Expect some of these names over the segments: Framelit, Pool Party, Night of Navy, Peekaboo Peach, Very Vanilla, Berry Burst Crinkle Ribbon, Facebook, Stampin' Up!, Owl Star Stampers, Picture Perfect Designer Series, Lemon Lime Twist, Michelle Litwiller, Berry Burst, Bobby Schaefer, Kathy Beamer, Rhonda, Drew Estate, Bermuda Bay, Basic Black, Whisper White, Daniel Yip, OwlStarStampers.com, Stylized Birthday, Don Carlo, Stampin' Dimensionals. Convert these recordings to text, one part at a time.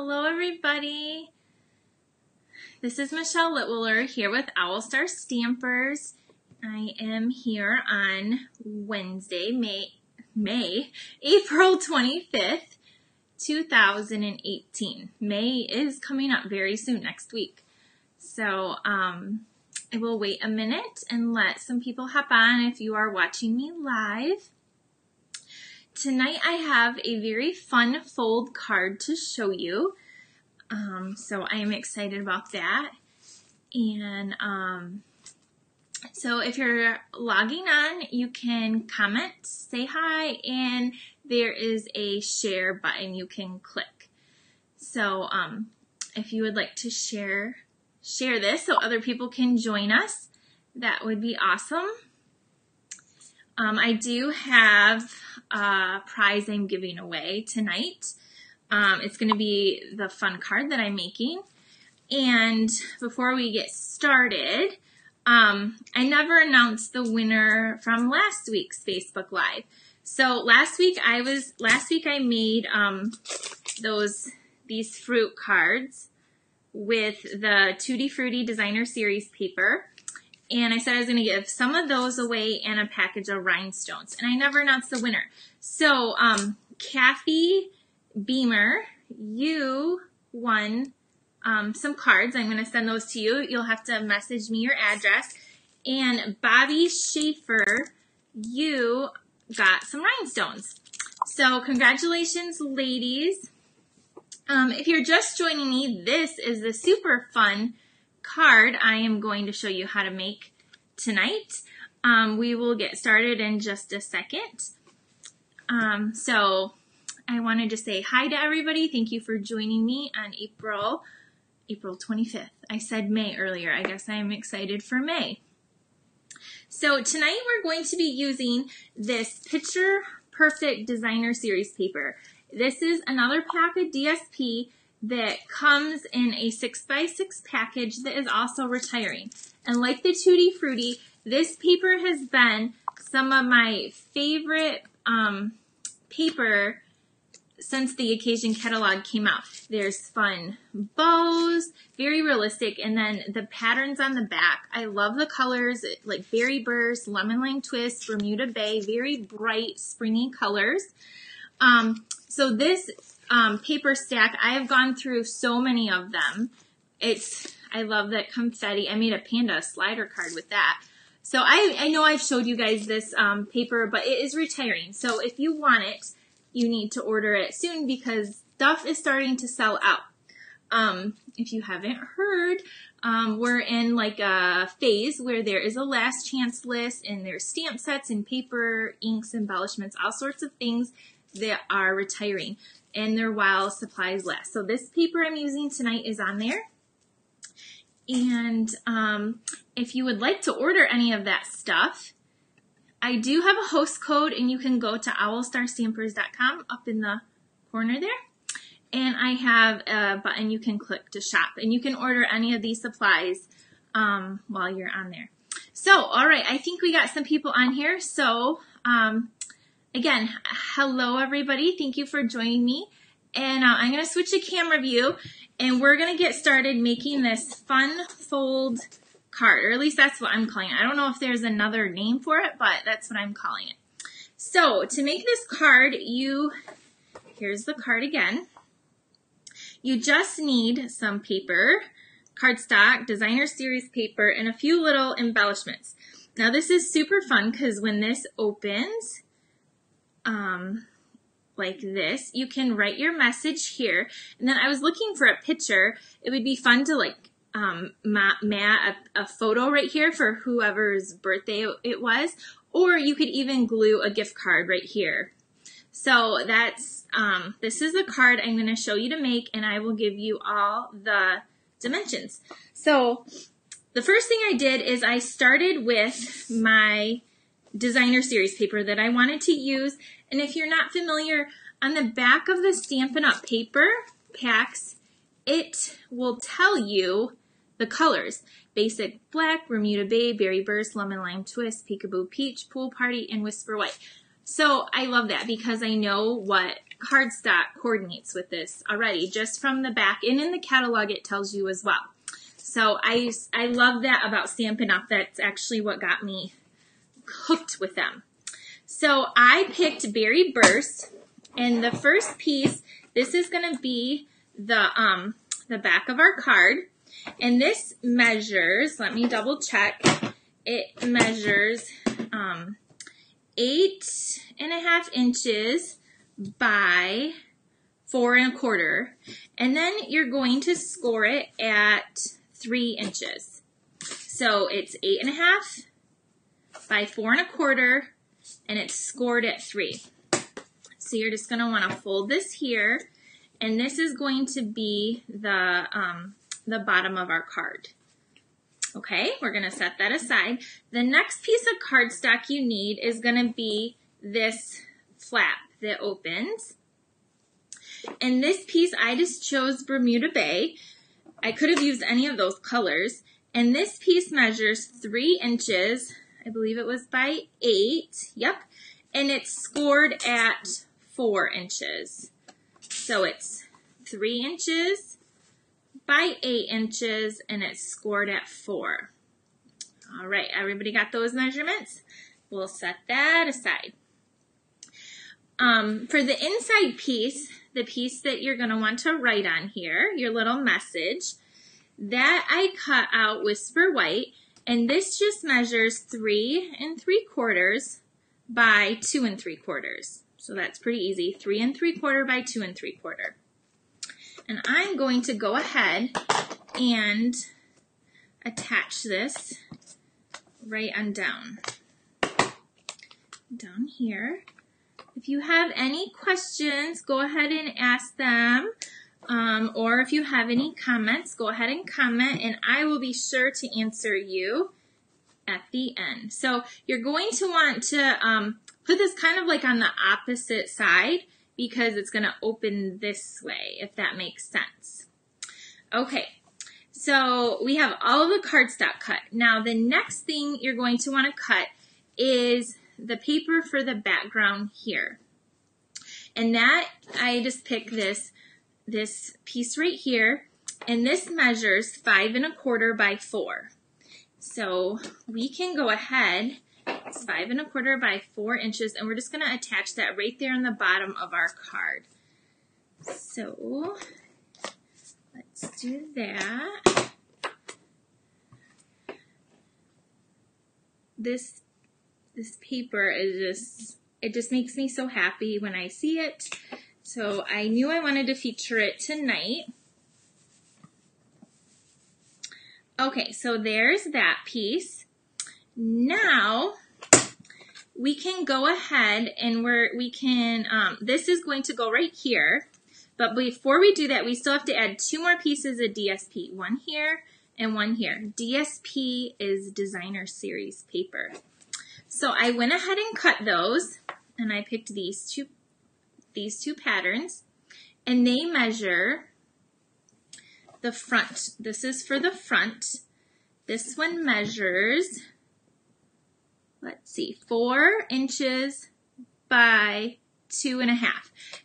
Hello everybody. This is Michelle Litwiller here with Owl Star Stampers. I am here on Wednesday, April 25th, 2018. May is coming up very soon, next week. So I will wait a minute and let some people hop on if you are watching me live. Tonight I have a very fun fold card to show you, so I am excited about that. And so if you're logging on, you can comment, say hi, and there is a share button you can click. So if you would like to share this so other people can join us, that would be awesome. I do have a prize I'm giving away tonight. It's going to be the fun card that I'm making. And before we get started, I never announced the winner from last week's Facebook Live. So last week I made these fruit cards with the Tutti Fruity Designer Series paper. And I said I was going to give some of those away and a package of rhinestones. And I never announced the winner. So, Kathy Beamer, you won some cards. I'm going to send those to you. You'll have to message me your address. And Bobby Schaefer, you got some rhinestones. So, congratulations, ladies. If you're just joining me, this is the super fun card I am going to show you how to make tonight. We will get started in just a second. So I wanted to say hi to everybody. Thank you for joining me on April 25th. I said May earlier. I guess I am excited for May. So tonight we're going to be using this Picture Perfect Designer Series paper. This is another pack of DSP that comes in a 6x6 package that is also retiring. And like the Tutti Frutti, this paper has been some of my favorite paper since the Occasion catalog came out. There's fun bows, very realistic, and then the patterns on the back. I love the colors like Berry Burst, Lemon Lime Twist, Bermuda Bay, very bright, springy colors. So this paper stack, I have gone through so many of them. I love that confetti. I made a panda slider card with that. So I know I've showed you guys this paper, but it is retiring. So if you want it, you need to order it soon because stuff is starting to sell out. If you haven't heard, we're in like a phase where there is a last chance list and there's stamp sets and paper, inks, embellishments, all sorts of things that are retiring. And they're while supplies last. So this paper I'm using tonight is on there. And if you would like to order any of that stuff, I do have a host code, and you can go to OwlStarStampers.com up in the corner there. And I have a button you can click to shop. And you can order any of these supplies while you're on there. So, all right, I think we got some people on here. So, again, hello everybody. Thank you for joining me. And I'm going to switch to camera view, and we're going to get started making this fun fold card, or at least that's what I'm calling it. I don't know if there's another name for it, but that's what I'm calling it. So to make this card, here's the card again. You just need some paper, cardstock, designer series paper, and a few little embellishments. Now this is super fun because when this opens, like this, you can write your message here. And then I was looking for a picture. It would be fun to like a photo right here for whoever's birthday it was, or you could even glue a gift card right here. So that's this is the card I'm going to show you to make, and I will give you all the dimensions. So the first thing I did is I started with my designer series paper that I wanted to use. And if you're not familiar, on the back of the Stampin' Up! Paper packs, it will tell you the colors. Basic Black, Bermuda Bay, Berry Burst, Lemon Lime Twist, Peekaboo Peach, Pool Party, and Whisper White. So I love that because I know what cardstock coordinates with this already, just from the back. And in the catalog, it tells you as well. So I love that about Stampin' Up! That's actually what got me hooked with them. So I picked Berry Burst, and the first piece, this is going to be the back of our card. And this measures, let me double check, it measures 8.5 inches by 4.25. And then you're going to score it at 3 inches. So it's 8.5 by 4.25, and it's scored at 3. So you're just going to want to fold this here, and this is going to be the bottom of our card. Okay, we're going to set that aside. The next piece of cardstock you need is going to be this flap that opens. And this piece, I just chose Bermuda Bay. I could have used any of those colors. And this piece measures 3 inches. I believe it was by 8. Yep. And it's scored at 4 inches. So it's 3 inches by 8 inches, and it's scored at 4. All right, everybody got those measurements? We'll set that aside. For the inside piece, the piece that you're going to want to write on here, your little message, that I cut out Whisper White, and this just measures 3.75 by 2.75. So that's pretty easy, 3.75 by 2.75. And I'm going to go ahead and attach this right on down here. If you have any questions, go ahead and ask them, or if you have any comments, go ahead and comment, and I will be sure to answer you at the end. So you're going to want to put this kind of like on the opposite side, because it's going to open this way, if that makes sense. Okay, so we have all of the cardstock cut. Now, the next thing you're going to want to cut is the paper for the background here. And that, I just picked this piece right here, and this measures 5.25 by 4. So we can go ahead. It's 5.25 by 4 inches, and we're just going to attach that right there on the bottom of our card. So let's do that. This paper just makes me so happy when I see it. So I knew I wanted to feature it tonight. Okay, so there's that piece. Now, we can go ahead and this is going to go right here, but before we do that, we still have to add 2 more pieces of DSP, one here and one here. DSP is Designer Series Paper. So I went ahead and cut those, and I picked these two patterns, and they measure the front. This is for the front. This one measures, let's see, 4 inches by 2.5.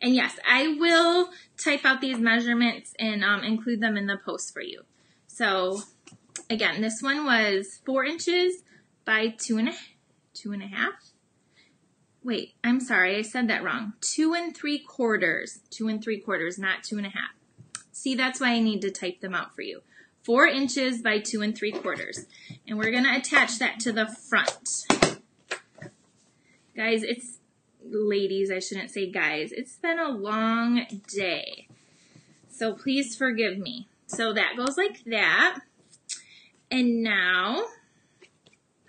And yes, I will type out these measurements and include them in the post for you. So again, this one was 4 inches by 2.5. Wait, I'm sorry, I said that wrong. 2.75. 2.75, not 2.5. See, that's why I need to type them out for you. 4 inches by 2.75. And we're going to attach that to the front. Guys, ladies, I shouldn't say guys. It's been a long day, so please forgive me. So that goes like that. And now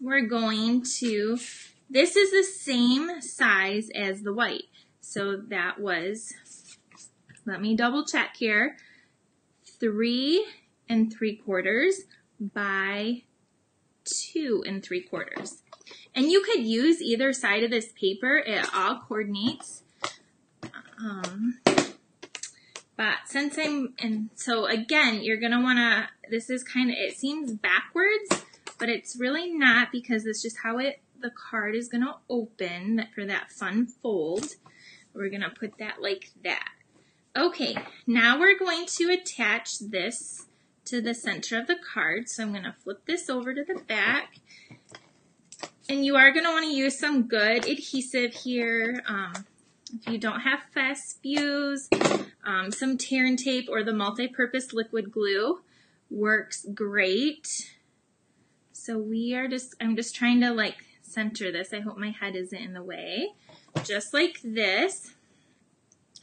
we're going to, this is the same size as the white. So that was, let me double check here, 3.75 by 2.75. And you could use either side of this paper. It all coordinates. But since so again, you're going to want to, this is kind of, it seems backwards, but it's really not, because it's just how the card is going to open for that fun fold. We're going to put that like that. Okay, now we're going to attach this to the center of the card. So I'm going to flip this over to the back. And you are going to want to use some good adhesive here. If you don't have fescues, some tear and tape or the multi-purpose liquid glue works great. So we are just, I'm just trying to like center this. I hope my head isn't in the way. Just like this.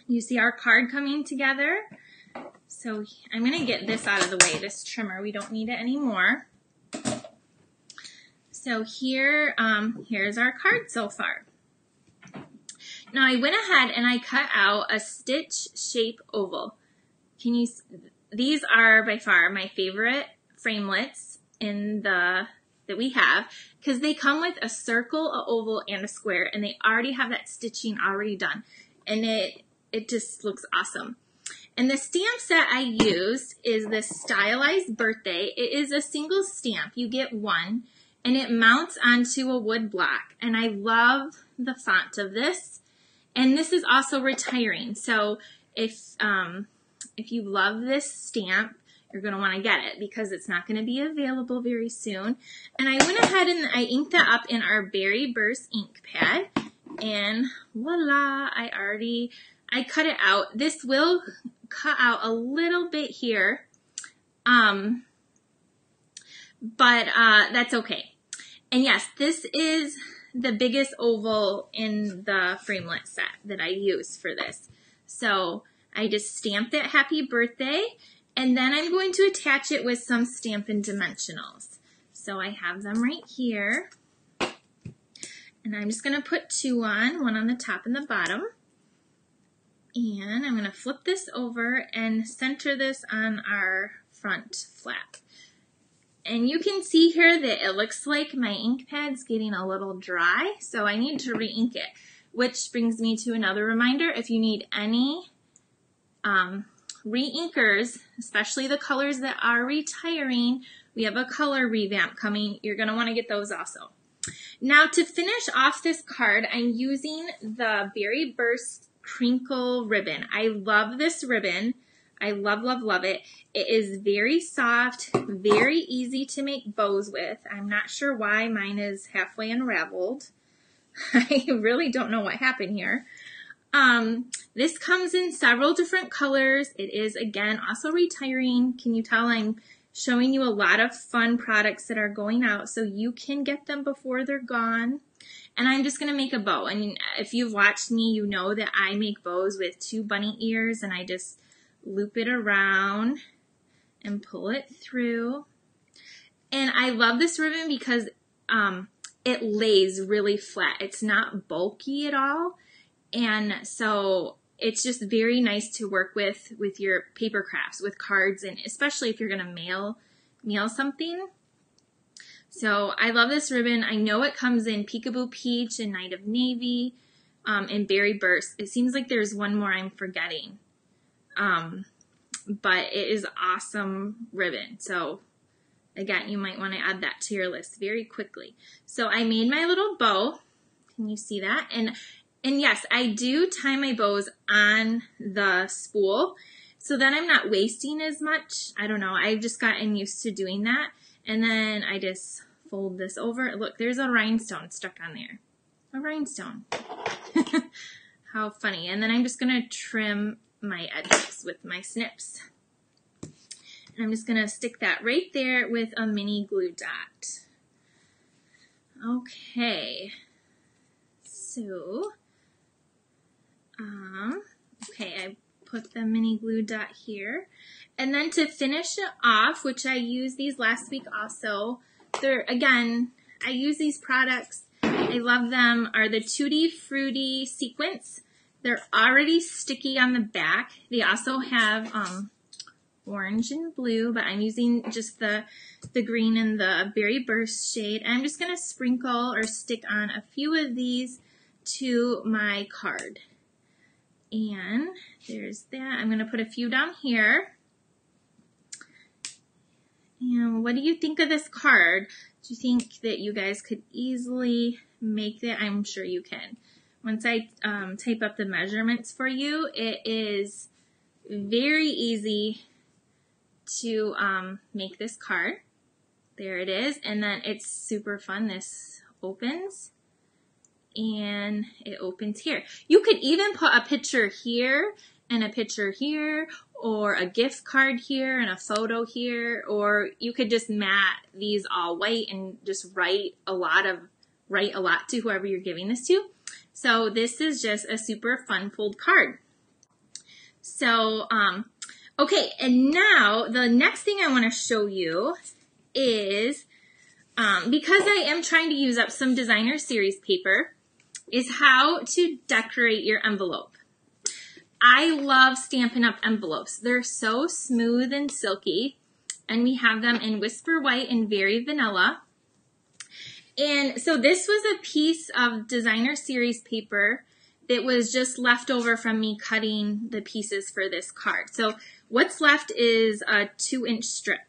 You see our card coming together. So I'm going to get this out of the way, this trimmer. We don't need it anymore. So here, here's our card so far. Now I went ahead and I cut out a stitch shape oval. Can you? These are by far my favorite framelits in that we have because they come with a circle, an oval, and a square, and they already have that stitching already done, and it just looks awesome. And the stamp set I used is the Stylized Birthday. It is a single stamp. You get one, and it mounts onto a wood block. And I love the font of this. And this is also retiring, so if you love this stamp, you're going to want to get it because it's not going to be available very soon. And I went ahead and I inked that up in our Berry Burst ink pad, and voila, I cut it out. This will cut out a little bit here, but that's okay. And yes, this is the biggest oval in the framelit set that I use for this. So I just stamped it happy birthday, and then I'm going to attach it with some Stampin' Dimensionals. So I have them right here, and I'm just going to put two on, one on the top and the bottom, and I'm going to flip this over and center this on our front flap. And you can see here that it looks like my ink pad's getting a little dry, so I need to re-ink it, which brings me to another reminder. If you need any re-inkers, especially the colors that are retiring, we have a color revamp coming. You're going to want to get those also. Now to finish off this card, I'm using the Berry Burst Crinkle Ribbon. I love this ribbon. I love, love, love it. It is very soft, very easy to make bows with. I'm not sure why mine is halfway unraveled. I really don't know what happened here. This comes in several different colors. It is, again, also retiring. Can you tell I'm showing you a lot of fun products that are going out, so you can get them before they're gone. And I'm just going to make a bow. I mean, if you've watched me, you know that I make bows with two bunny ears, and I just loop it around and pull it through. And I love this ribbon because it lays really flat. It's not bulky at all. And so it's just very nice to work with your paper crafts, with cards, and especially if you're going to mail something. So I love this ribbon. I know it comes in Peekaboo Peach and Night of Navy and Berry Burst. It seems like there's one more I'm forgetting. But it is awesome ribbon. So again, you might want to add that to your list very quickly. So I made my little bow. Can you see that? And yes, I do tie my bows on the spool. So then I'm not wasting as much. I don't know. I've just gotten used to doing that. And then I just fold this over. Look, there's a rhinestone stuck on there. A rhinestone. How funny. And then I'm just going to trim my edges with my snips. And I'm just going to stick that right there with a mini glue dot. Okay. So, okay, I put the mini glue dot here. And then to finish it off, which I used these last week also, they're, again, I use these products. I love them, are the Tutti Fruity sequins. They're already sticky on the back. They also have orange and blue, but I'm using just the green and the Berry Burst shade. And I'm just going to sprinkle or stick on a few of these to my card. And there's that. I'm going to put a few down here. And what do you think of this card? Do you think that you guys could easily make that? I'm sure you can. once I tape up the measurements for you, it is very easy to make this card. There it is, and then it's super fun. This opens, and it opens here. You could even put a picture here and a picture here, or a gift card here and a photo here, or you could just mat these all white and just write a lot to whoever you're giving this to. So this is just a super fun fold card. So, okay, and now the next thing I want to show you is, because I am trying to use up some designer series paper, is how to decorate your envelope. I love Stampin' Up! Envelopes. They're so smooth and silky, and we have them in Whisper White and Very Vanilla. And so this was a piece of designer series paper that was just left over from me cutting the pieces for this card. So what's left is a 2-inch strip,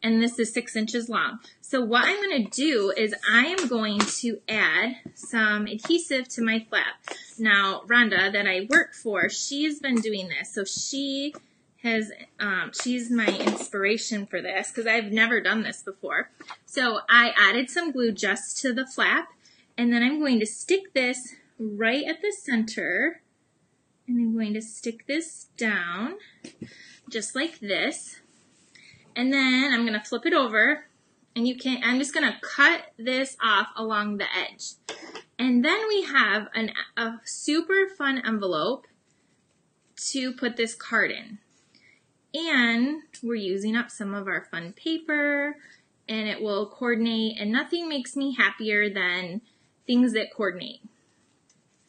and this is 6 inches long. So what I'm going to do is I am going to add some adhesive to my flap. Now, Rhonda, that I work for, she's been doing this. So she has, she's my inspiration for this because I've never done this before. So I added some glue just to the flap, and then I'm going to stick this right at the center, and I'm going to stick this down just like this. And then I'm going to flip it over, and you can, I'm just going to cut this off along the edge. And then we have a super fun envelope to put this card in. And we're using up some of our fun paper, and it will coordinate, and nothing makes me happier than things that coordinate.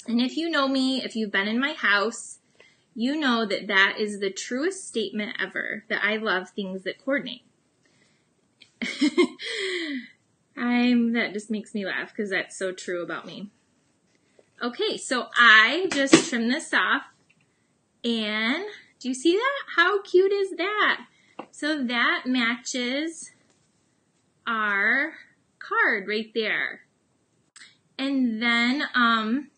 And if you know me, if you've been in my house, you know that that is the truest statement ever, that I love things that coordinate. That just makes me laugh because that's so true about me. Okay, so I just trimmed this off, and do you see that? How cute is that? So that matches our card right there. And then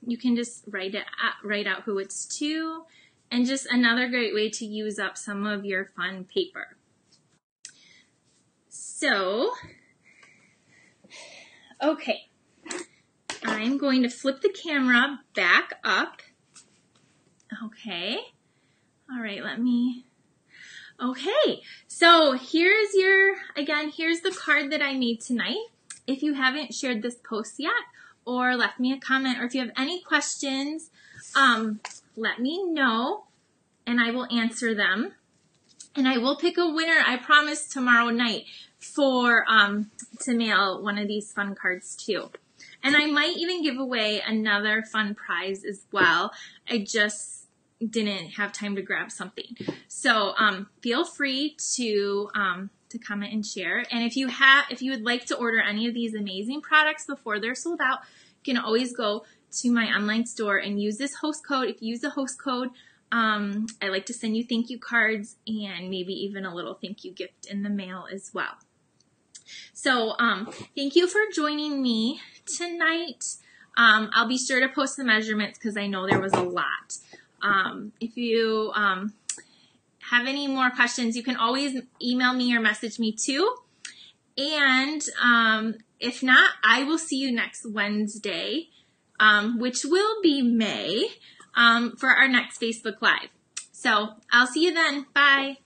you can just write out who it's to, and just another great way to use up some of your fun paper. So, okay, I'm going to flip the camera back up. Okay, all right, let me, okay, so here's your, again, here's the card that I made tonight. If you haven't shared this post yet, or left me a comment, or if you have any questions, let me know, and I will answer them. And I will pick a winner, I promise, tomorrow night for to mail one of these fun cards too. And I might even give away another fun prize as well. I just didn't have time to grab something. So feel free to comment and share. And if you would like to order any of these amazing products before they're sold out, you can always go to my online store and use this host code. If you use the host code, I like to send you thank you cards and maybe even a little thank you gift in the mail as well. So thank you for joining me tonight. I'll be sure to post the measurements because I know there was a lot. If you have any more questions, you can always email me or message me too. And if not, I will see you next Wednesday, which will be May, for our next Facebook Live. So I'll see you then. Bye.